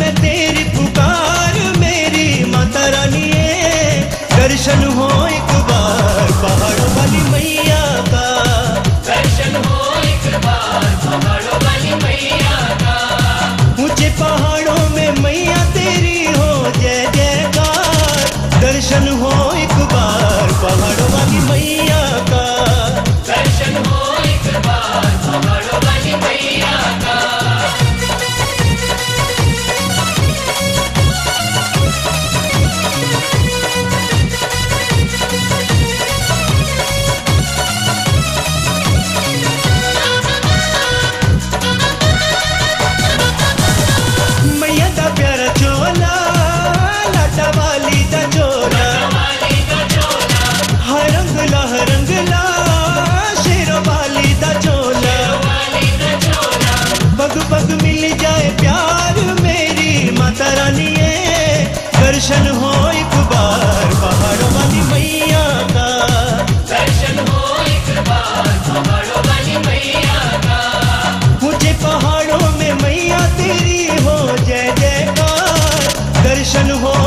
मैं तेरी पुकार मेरी माता रानी है, दर्शन हो एक बार पहाड़ों वाली मैया का, दर्शन हो एक बार पहाड़ों वाली मैया का। मुझे पहाड़ों में मैया तेरी हो जय जयकार, दर्शन हो एक बार पहाड़ों वाली मैया का, दर्शन हो एक बार पहाड़ों वाली मैया का। दर्शन हो एक बार पहाड़ों वाली मैया का, दर्शन हो एक बार पहाड़ों वाली मैया का। मुझे पहाड़ों में मैया तेरी हो जय जयकार, दर्शन हो